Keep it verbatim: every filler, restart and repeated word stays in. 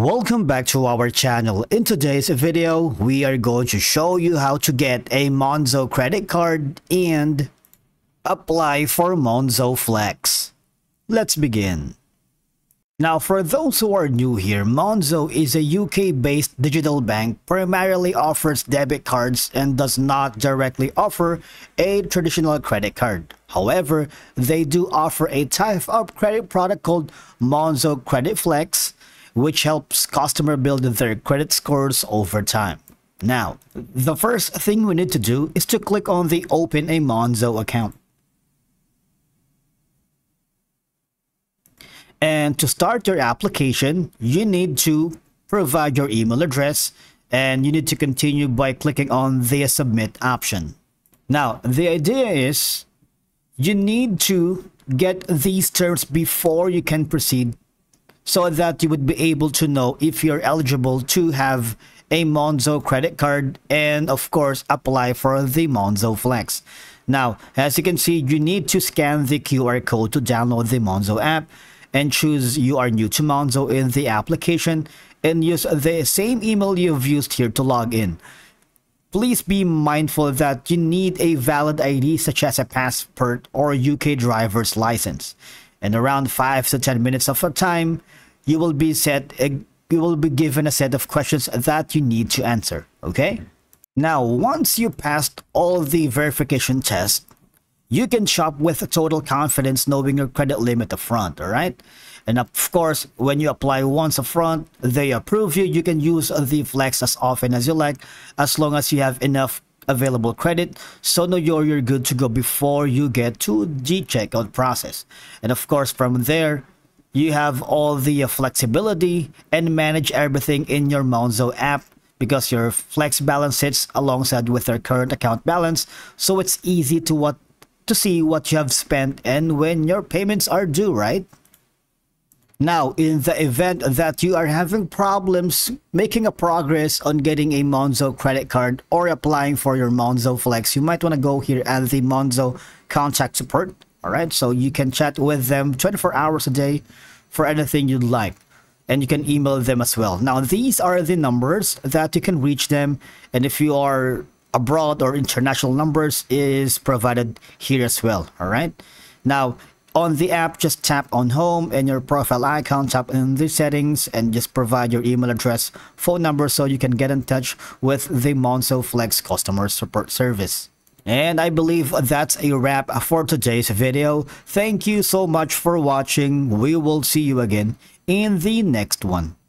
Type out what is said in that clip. Welcome back to our channel. In today's video, we are going to show you how to get a Monzo credit card and apply for Monzo Flex. Let's begin. Now, for those who are new here, Monzo is a U K-based digital bank, primarily offers debit cards and does not directly offer a traditional credit card. However, they do offer a type of credit product called Monzo Credit Flex, which helps customers build their credit scores over time. Now, the first thing we need to do is to click on the Open a Monzo account. And to start your application, you need to provide your email address, and you need to continue by clicking on the Submit option. Now, the idea is you need to get these terms before you can proceed, so that you would be able to know if you're eligible to have a Monzo credit card and, of course, apply for the Monzo Flex. Now, as you can see, you need to scan the Q R code to download the Monzo app and choose you are new to Monzo in the application and use the same email you've used here to log in. Please be mindful that you need a valid I D such as a passport or U K driver's license. And around five to ten minutes of your time, you will be set you will be given a set of questions that you need to answer, okay? Now, once you passed all the verification tests, you can shop with total confidence knowing your credit limit upfront, all right? And of course, when you apply once upfront, they approve you. You can use the Flex as often as you like, as long as you have enough available credit, so now you're, you're good to go before you get to the checkout process. And of course, from there, you have all the flexibility and manage everything in your Monzo app, because your Flex balance sits alongside with your current account balance, so it's easy to what to see what you have spent and when your payments are due, right? Now, in the event that you are having problems making a progress on getting a Monzo credit card or applying for your Monzo Flex, you might want to go here at the Monzo contact support, all right? So you can chat with them twenty-four hours a day for anything you'd like, and you can email them as well. Now, these are the numbers that you can reach them, and if you are abroad or international, numbers is provided here as well, all right? Now, on the app, just tap on Home and your profile icon, tap in the settings, and just provide your email address, phone number, so you can get in touch with the Monzo Flex customer support service. And I believe that's a wrap for today's video. Thank you so much for watching. We will see you again in the next one.